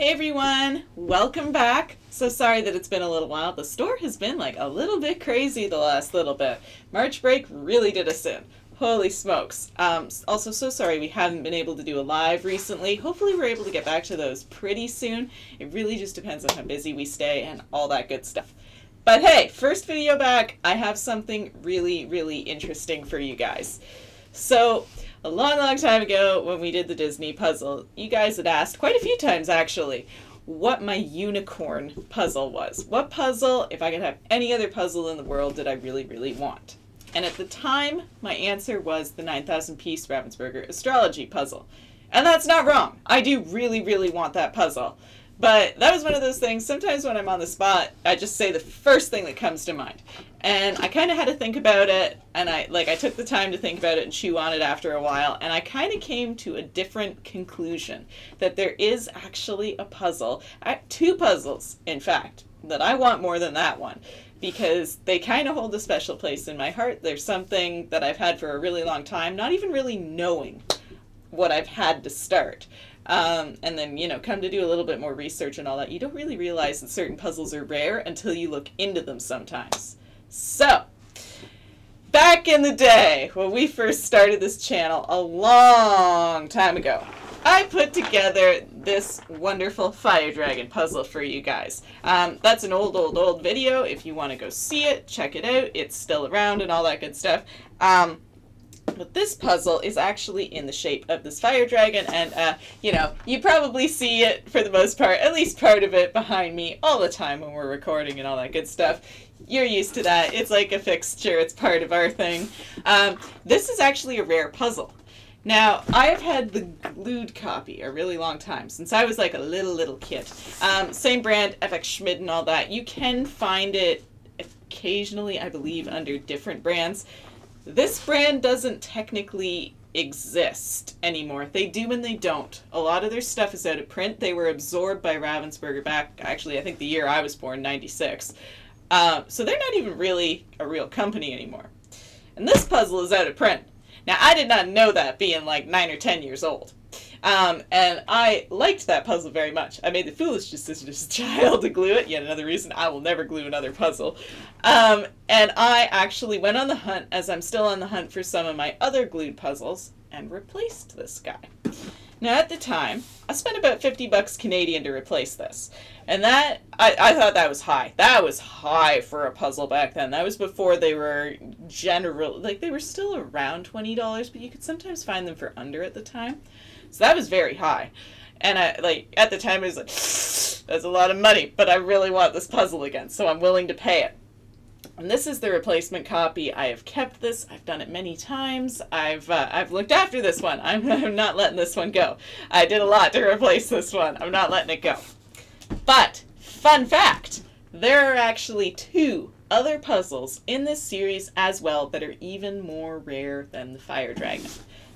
Hey everyone, welcome back. So sorry that it's been a little while. The store has been like a little bit crazy the last little bit. March break really did us in. Holy smokes. Also so sorry we haven't been able to do a live recently. Hopefully we're able to get back to those pretty soon. It really just depends on how busy we stay and all that good stuff. But hey, first video back, I have something really, really interesting for you guys. So a long, long time ago when we did the Disney puzzle, you guys had asked quite a few times actually what my unicorn puzzle was. What puzzle, if I could have any other puzzle in the world, did I really, really want? And at the time, my answer was the 9,000 piece Ravensburger astrology puzzle. And that's not wrong. I do really, really want that puzzle. But that was one of those things, sometimes when I'm on the spot, I just say the first thing that comes to mind. And I kind of had to think about it, and I took the time to think about it and chew on it after a while, and I kind of came to a different conclusion, that there is actually a puzzle, two puzzles, in fact, that I want more than that one, because they kind of hold a special place in my heart. There's something that I've had for a really long time, not even really knowing what I've had to start. And then, you know, come to do a little bit more research and all that, you don't really realize that certain puzzles are rare until you look into them sometimes. So, back in the day, when we first started this channel a long time ago, I put together this wonderful fire dragon puzzle for you guys. That's an old video. If you want to go see it, check it out. It's still around and all that good stuff. But this puzzle is actually in the shape of this fire dragon, and you know, you probably see it for the most part, at least part of it, behind me all the time when we're recording and all that good stuff. You're used to that. It's like a fixture. It's part of our thing. This is actually a rare puzzle. Now, I've had the glued copy a really long time, since I was like a little kid. Same brand, FX Schmid and all that. You can find it occasionally, I believe, under different brands. This brand doesn't technically exist anymore. They do and they don't. A lot of their stuff is out of print. They were absorbed by Ravensburger back, actually, I think the year I was born, 96. So they're not even really a real company anymore. And this puzzle is out of print. Now, I did not know that being like 9 or 10 years old. And I liked that puzzle very much. I made the foolish decision as a child to glue it. Yet another reason I will never glue another puzzle. And I actually went on the hunt, as I'm still on the hunt for some of my other glued puzzles, and replaced this guy. Now at the time, I spent about 50 bucks Canadian to replace this. And that, I thought that was high. That was high for a puzzle back then. That was before they were general, like they were still around $20, but you could sometimes find them for under at the time. So that was very high. And I, like, at the time I was like, that's a lot of money, but I really want this puzzle again, so I'm willing to pay it. And this is the replacement copy. I have kept this. I've done it many times. I've looked after this one. I'm not letting this one go. I did a lot to replace this one. I'm not letting it go. But, fun fact, there are actually two other puzzles in this series as well that are even more rare than the Fire Dragon.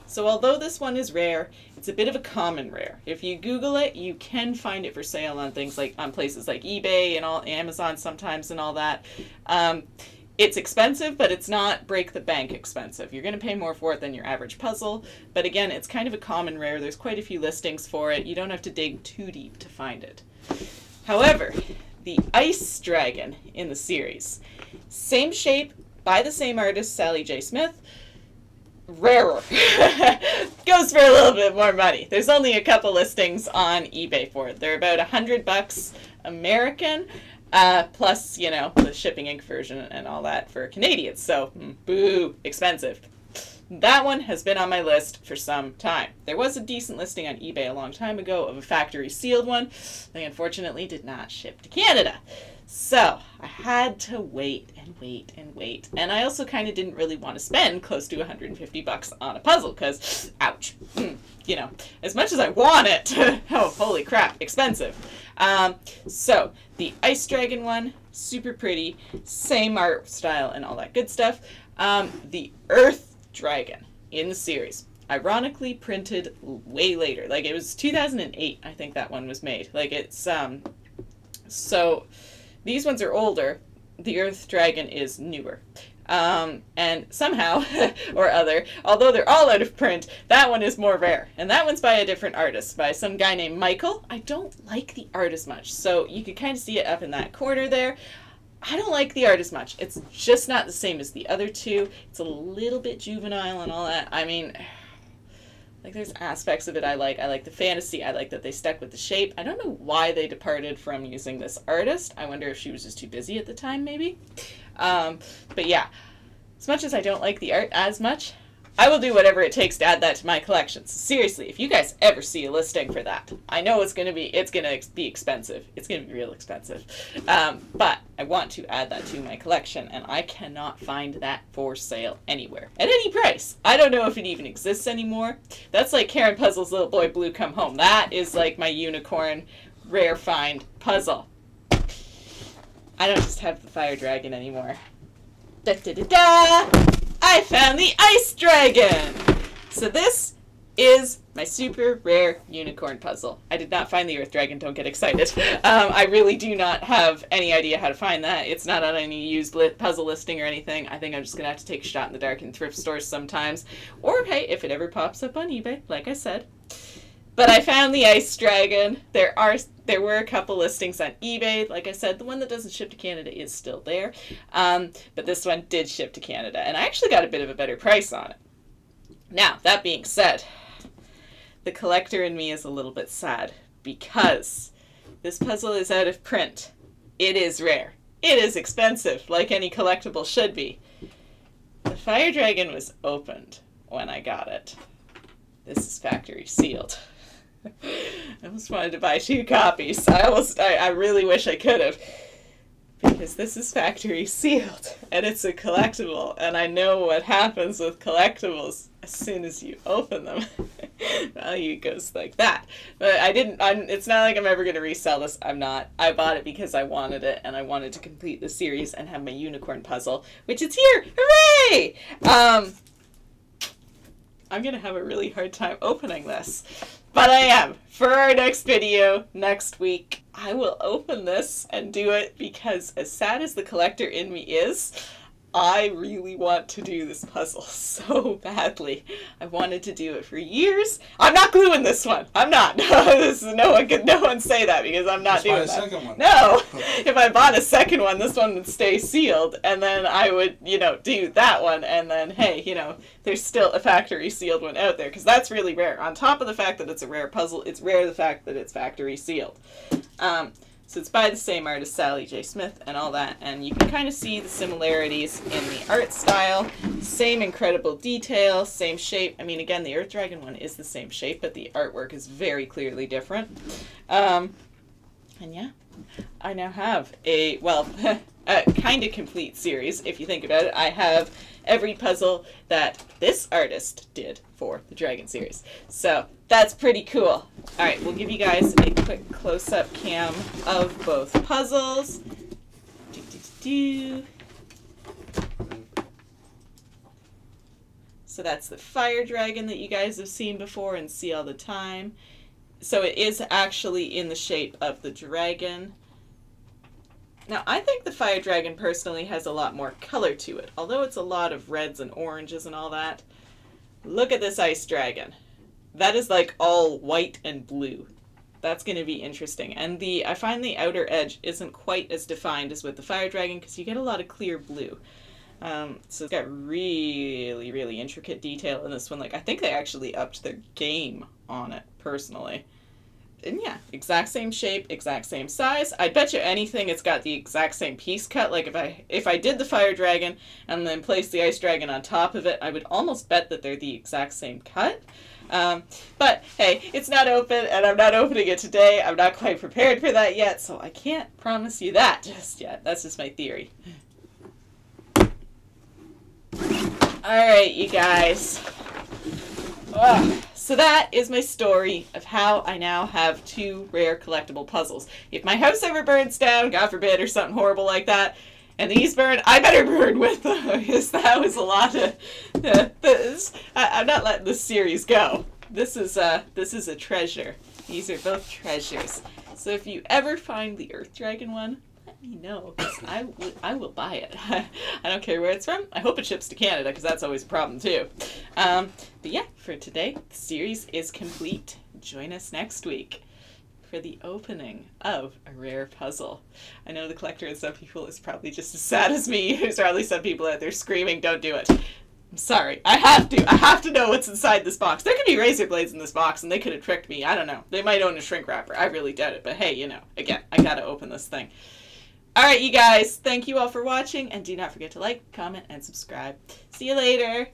So although this one is rare, it's a bit of a common rare. If you Google it, you can find it for sale on things like, on places like eBay and all, Amazon sometimes and all that. It's expensive, but it's not break the bank expensive. You're going to pay more for it than your average puzzle. But again, it's kind of a common rare. There's quite a few listings for it. You don't have to dig too deep to find it. However, the ice dragon in the series, same shape by the same artist, Sally J. Smith, rarer. Goes for a little bit more money. There's only a couple listings on eBay for it. They're about 100 bucks American, plus, you know, the shipping and conversion and all that for Canadians. So, boo, expensive. That one has been on my list for some time. There was a decent listing on eBay a long time ago of a factory sealed one. They unfortunately did not ship to Canada. So I had to wait and wait and wait. And I also kind of didn't really want to spend close to 150 bucks on a puzzle because, ouch, you know, as much as I want it, oh, holy crap, expensive. So the Ice Dragon one, super pretty, same art style and all that good stuff. The Earth Dragon in the series, ironically printed way later, like it was 2008 I think that one was made, like it's so these ones are older, the Earth Dragon is newer. And somehow or other, although they're all out of print, that one is more rare. And that one's by a different artist, by some guy named Michael. I don't like the art as much, so you can kind of see it up in that corner there. I don't like the art as much. It's just not the same as the other two. It's a little bit juvenile and all that. I mean, like, there's aspects of it I like. I like the fantasy. I like that they stuck with the shape. I don't know why they departed from using this artist. I wonder if she was just too busy at the time, maybe. But yeah, as much as I don't like the art as much, I will do whatever it takes to add that to my collection. So seriously, if you guys ever see a listing for that, I know it's gonna be expensive. It's gonna be real expensive. But I want to add that to my collection, and I cannot find that for sale anywhere at any price. I don't know if it even exists anymore. That's like Karen Puzzle's Little Boy Blue Come Home. That is like my unicorn rare find puzzle. I don't just have the fire dragon anymore. Da da da da! I found the ice dragon! So this is my super rare unicorn puzzle. I did not find the earth dragon, don't get excited. I really do not have any idea how to find that. It's not on any used puzzle listing or anything. I think I'm just gonna have to take a shot in the dark in thrift stores sometimes. Or hey, if it ever pops up on eBay, like I said. But I found the ice dragon. There were a couple listings on eBay. Like I said, the one that doesn't ship to Canada is still there. But this one did ship to Canada, and I actually got a bit of a better price on it. Now, that being said, the collector in me is a little bit sad because this puzzle is out of print. It is rare. It is expensive, like any collectible should be. The Fire Dragon was opened when I got it. This is factory sealed. I almost wanted to buy 2 copies. I really wish I could have, because this is factory sealed and it's a collectible, and I know what happens with collectibles as soon as you open them. Value goes like that. But I didn't. It's not like I'm ever going to resell this. I'm not. I bought it because I wanted it, and I wanted to complete the series and have my unicorn puzzle, which it's here. Hooray! I'm going to have a really hard time opening this. But I am. For our next video, next week, I will open this and do it, because as sad as the collector in me is, I really want to do this puzzle so badly. I wanted to do it for years. I'm not gluing this one. I'm not. This is, no one say that, because I'm not doing that. Let's buy a second one. No. If I bought a second one, this one would stay sealed, and then I would, you know, do that one, and then, hey, you know, there's still a factory sealed one out there, because that's really rare. On top of the fact that it's a rare puzzle, it's rare the fact that it's factory sealed. So it's by the same artist, Sally J. Smith, and all that, and you can kind of see the similarities in the art style. Same incredible detail, same shape. I mean, again, the Earth Dragon one is the same shape, but the artwork is very clearly different. And yeah, I now have a, well, a kind of complete series, if you think about it. I have every puzzle that this artist did for the Dragon series. So that's pretty cool. All right, we'll give you guys a quick close-up cam of both puzzles. So that's the Fire Dragon that you guys have seen before and see all the time. So it is actually in the shape of the dragon. Now, I think the Fire Dragon personally has a lot more color to it, although it's a lot of reds and oranges and all that. Look at this Ice Dragon. That is like all white and blue. That's going to be interesting. And I find the outer edge isn't quite as defined as with the Fire Dragon, because you get a lot of clear blue. So it's got really, really intricate detail in this one. Like, I think they actually upped their game on it, personally. And yeah, exact same shape, exact same size. I bet you anything it's got the exact same piece cut. Like, if I did the Fire Dragon and then placed the Ice Dragon on top of it, I would almost bet that they're the exact same cut. But hey, it's not open, and I'm not opening it today. I'm not quite prepared for that yet, so I can't promise you that just yet. That's just my theory. Alright, you guys. Ugh. So that is my story of how I now have 2 rare collectible puzzles. If my house ever burns down, God forbid, or something horrible like that, and these burn, I better burn with them, because that was a lot of this. I'm not letting this series go. This is a treasure. These are both treasures. So if you ever find the Earth Dragon one, let me know, because I will buy it. I don't care where it's from. I hope it ships to Canada, because that's always a problem, too. But yeah, for today, the series is complete. Join us next week for the opening of a rare puzzle. I know the collector in some people is probably just as sad as me. There's probably some people out there screaming, don't do it. I'm sorry. I have to know what's inside this box. There could be razor blades in this box and they could have tricked me. I don't know. They might own a shrink wrapper. I really doubt it. But hey, you know, again, I gotta open this thing. Alright, you guys. Thank you all for watching, and do not forget to like, comment, and subscribe. See you later.